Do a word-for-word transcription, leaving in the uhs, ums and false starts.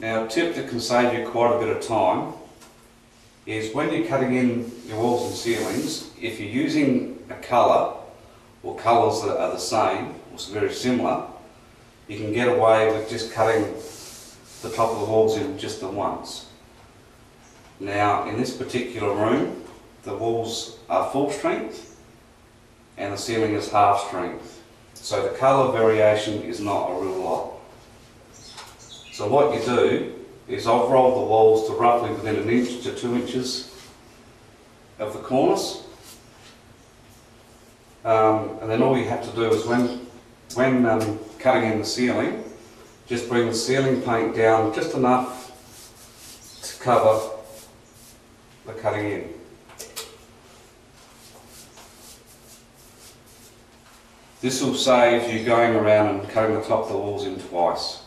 Now, a tip that can save you quite a bit of time is when you're cutting in your walls and ceilings, if you're using a colour or colours that are the same or very similar, you can get away with just cutting the top of the walls in just the ones. Now, in this particular room, the walls are full strength and the ceiling is half strength. So the colour variation is not a real lot. So what you do is I've rolled the walls to roughly within an inch to two inches of the cornice. Um, and then all you have to do is when, when um, cutting in the ceiling, just bring the ceiling paint down just enough to cover the cutting in. This will save you going around and cutting the top of the walls in twice.